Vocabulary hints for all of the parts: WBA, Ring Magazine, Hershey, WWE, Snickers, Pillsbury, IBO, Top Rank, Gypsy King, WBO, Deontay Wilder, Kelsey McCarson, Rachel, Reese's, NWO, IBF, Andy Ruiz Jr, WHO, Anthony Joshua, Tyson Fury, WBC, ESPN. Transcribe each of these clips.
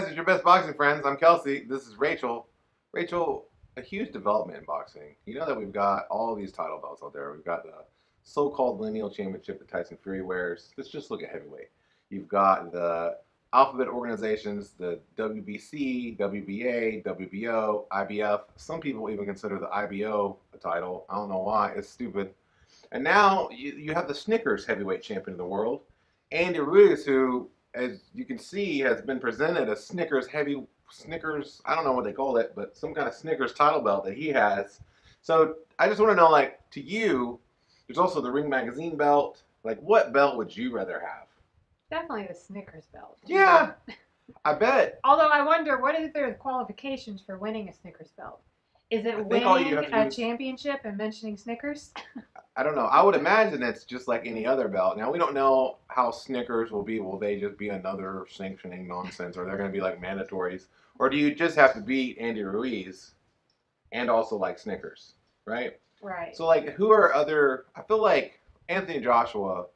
guys, it's your best boxing friends. I'm Kelsey. This is Rachel. Rachel, a huge development in boxing. You know that we've got all these title belts out there. We've got the so-called lineal championship that Tyson Fury wears. Let's just look at heavyweight. You've got the alphabet organizations, the WBC, WBA, WBO, IBF. Some people even consider the IBO a title. I don't know why. It's stupid. And now you have the Snickers heavyweight champion of the world, Andy Ruiz, who, as you can see, has been presented a Snickers, I don't know what they call it, but some kind of Snickers title belt that he has. So I just want to know, like, to you, there's also the Ring Magazine belt. Like, what belt would you rather have? Definitely the Snickers belt. Yeah, I bet. Although I wonder, what is there qualifications for winning a Snickers belt? Is it winning a championship and mentioning Snickers? I don't know. I would imagine it's just like any other belt. Now, we don't know how Snickers will be. Will they just be another sanctioning nonsense, or they're going to be like mandatories? Or do you just have to beat Andy Ruiz and also like Snickers, right? Right. So, like, who are other – I feel like Anthony Joshua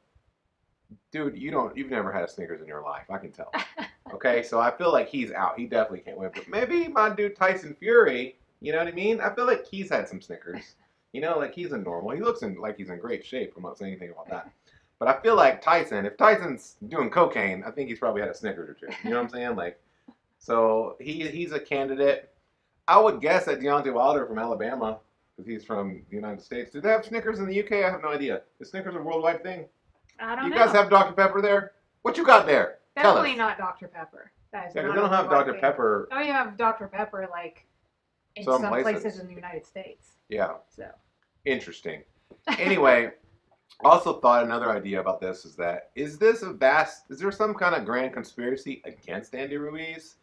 – dude, you've never had a Snickers in your life. I can tell. Okay, so I feel like he's out. He definitely can't win. But maybe my dude Tyson Fury – you know what I mean? I feel like he's had some Snickers. You know, like he's a normal. He looks like he's in great shape. I'm not saying anything about that. But I feel like Tyson, if Tyson's doing cocaine, I think he's probably had a Snickers or two. You know what I'm saying? Like, so he's a candidate. I would guess that Deontay Wilder from Alabama, because he's from the United States. Do they have Snickers in the UK? I have no idea. Is Snickers a worldwide thing? I don't know. You guys have Dr. Pepper there? What you got there? Definitely not Dr. Pepper. Yeah, because they don't have Dr. Pepper. They don't even have Dr. Pepper, like, in some places in the United States. Yeah. So interesting. Anyway, also thought another idea about this is that is there some kind of grand conspiracy against Andy Ruiz?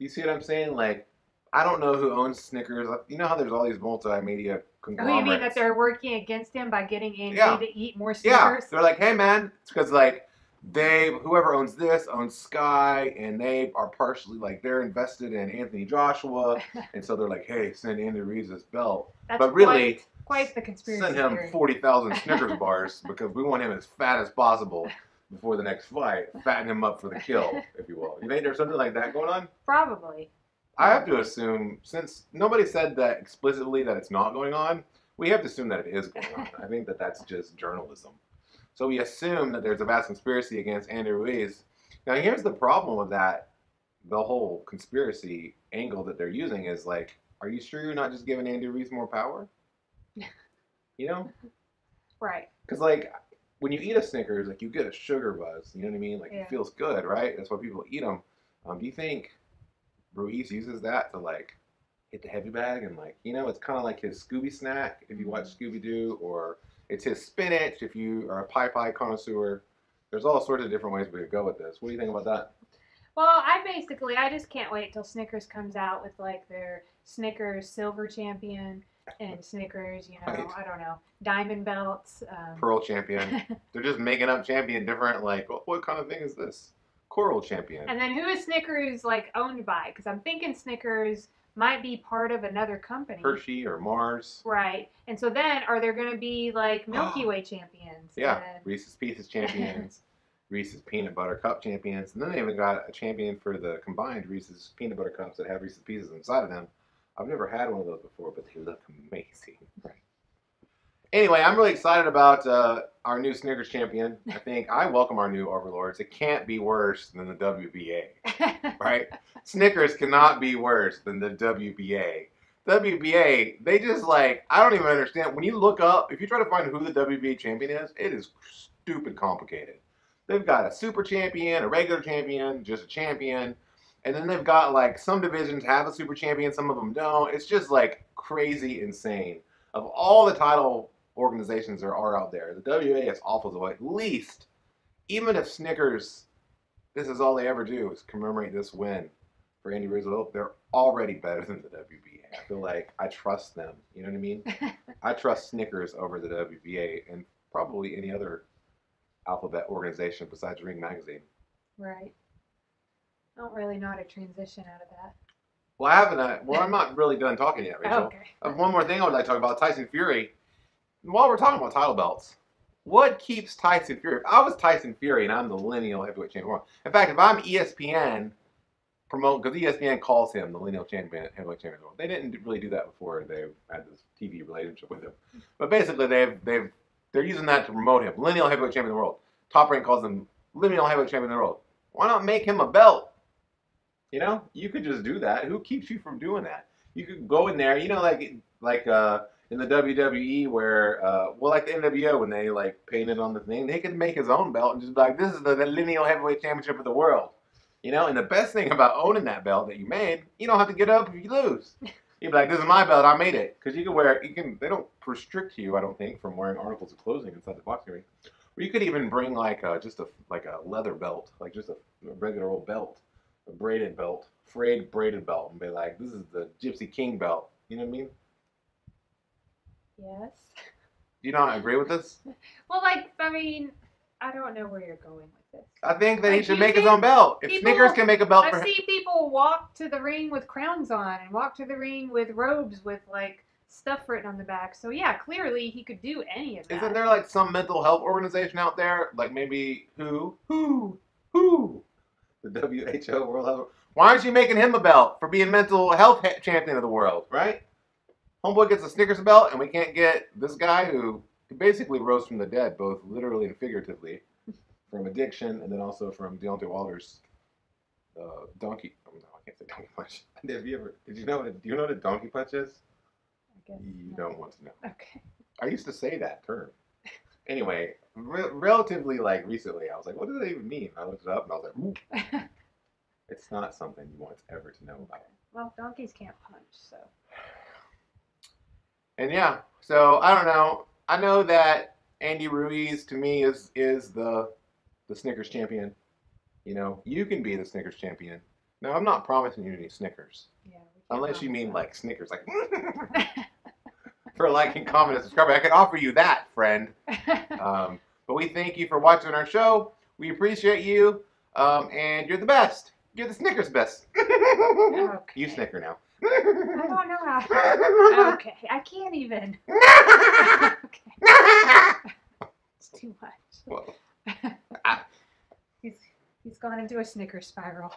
You see what I'm saying? Like, I don't know who owns Snickers. You know how there's all these multimedia conglomerates. Oh, you mean that they're working against him by getting Andy to eat more Snickers? Yeah. They're like, hey man, it's because like whoever owns this owns Sky, and they are partially like they're invested in Anthony Joshua, and so they're like, hey, send Andy Ruiz this belt. That's but really, quite the conspiracy. Send him 40,000 Snickers bars because we want him as fat as possible before the next fight. Fatten him up for the kill, if you will. You think there's something like that going on? Probably. I have to assume, since nobody said that explicitly that it's not going on, we have to assume that it is going on. I think that that's just journalism. So we assume that there's a vast conspiracy against Andy Ruiz. Now, here's the problem with that, the whole conspiracy angle that they're using is like, are you sure you're not just giving Andy Ruiz more power? You know? Right. Because, like, when you eat a Snickers, like, you get a sugar buzz. You know what I mean? Like, it feels good, right? That's why people eat them. Do you think Ruiz uses that to, like, hit the heavy bag and, like, you know, it's kind of like his Scooby snack if you watch Scooby-Doo, or it's his spinach if you are a pie connoisseur. There's all sorts of different ways we could go with this. What do you think about that? Well, I just can't wait till Snickers comes out with like their Snickers Silver Champion and Snickers, you know, I don't know, Diamond Belts. Pearl Champion. They're just making up champion different, like, what kind of thing is this? Coral Champion. And then who is Snickers like owned by? Because I'm thinking Snickers might be part of another company. Hershey or Mars. Right. And so then, are there going to be, like, Milky Way champions? Yeah. Reese's Pieces champions. Reese's Peanut Butter Cup champions. And then they even got a champion for the combined Reese's Peanut Butter Cups that have Reese's Pieces inside of them. I've never had one of those before, but they look amazing. Right. Anyway, I'm really excited about our new Snickers champion. I think I welcome our new overlords. It can't be worse than the WBA, right? Snickers cannot be worse than the WBA. WBA, they just like, I don't even understand. When you look up, if you try to find who the WBA champion is, it is stupid complicated. They've got a super champion, a regular champion, just a champion. And then they've got like some divisions have a super champion, some of them don't. It's just like crazy insane. Of all the title organizations there are out there, the WBA is awful. So at least, even if Snickers, this is all they ever do is commemorate this win for Andy Ruiz, they're already better than the WBA. I feel like I trust them. You know what I mean? I trust Snickers over the WBA and probably any other alphabet organization besides Ring Magazine. Right. I don't really know how to transition out of that. Well, I'm not really done talking yet, Rachel. Okay. One more thing I would like to talk about, Tyson Fury. While we're talking about title belts, what keeps Tyson Fury? If I was Tyson Fury and I'm the lineal heavyweight champion, in fact, if I'm ESPN, promote, because ESPN calls him the lineal champion, heavyweight champion of the world. They didn't really do that before they had this TV relationship with him. But basically, they're using that to promote him. Lineal heavyweight champion of the world. Top Rank calls him lineal heavyweight champion of the world. Why not make him a belt? You know, you could just do that. Who keeps you from doing that? You could go in there, you know, like in the WWE where, well, like the NWO when they like painted on the thing, they could make his own belt and just be like, this is the lineal heavyweight championship of the world. You know, and the best thing about owning that belt that you made, you don't have to get up if you lose. You'd be like, this is my belt, I made it. Because you can wear, they don't restrict you, I don't think, from wearing articles of clothing inside the boxing ring. Or you could even bring like a leather belt, like just a regular old belt. A braided belt, frayed braided belt, and be like, this is the Gypsy King belt. You know what I mean? Yes. Do you not agree with this? Well, like, I mean, I don't know where you're going with this. I think that like, he should make his own belt. If Snickers can make a belt for him. I've seen people walk to the ring with crowns on and walk to the ring with robes with, like, stuff written on the back. So, yeah, clearly he could do any of that. Isn't there, like, some mental health organization out there? Like, maybe who? The WHO, World Health. Why aren't you making him a belt for being mental health champion of the world, right? Homeboy gets a Snickers belt, and we can't get this guy who basically rose from the dead, both literally and figuratively, from addiction, and then also from Deontay Wilder's donkey. Oh, no, I can't say donkey punch. Do you know what a donkey punch is? I guess you don't want to know. Okay. I used to say that term. Anyway, relatively like recently, I was like, what does that even mean? I looked it up and I was like, ooh. It's not something you want ever to know about. Well, donkeys can't punch, so. And yeah, so I don't know. I know that Andy Ruiz to me is the Snickers champion. You know, you can be the Snickers champion. Now, I'm not promising you any Snickers. Yeah. Unless you mean that. Like Snickers, like. For liking, comment, and subscribing. I can offer you that, friend. But we thank you for watching our show. We appreciate you. And you're the best. You're the Snickers best. Okay. You snicker now. I don't know how. Okay. I can't even. Okay. It's too much. Well. He's gone into a Snickers spiral.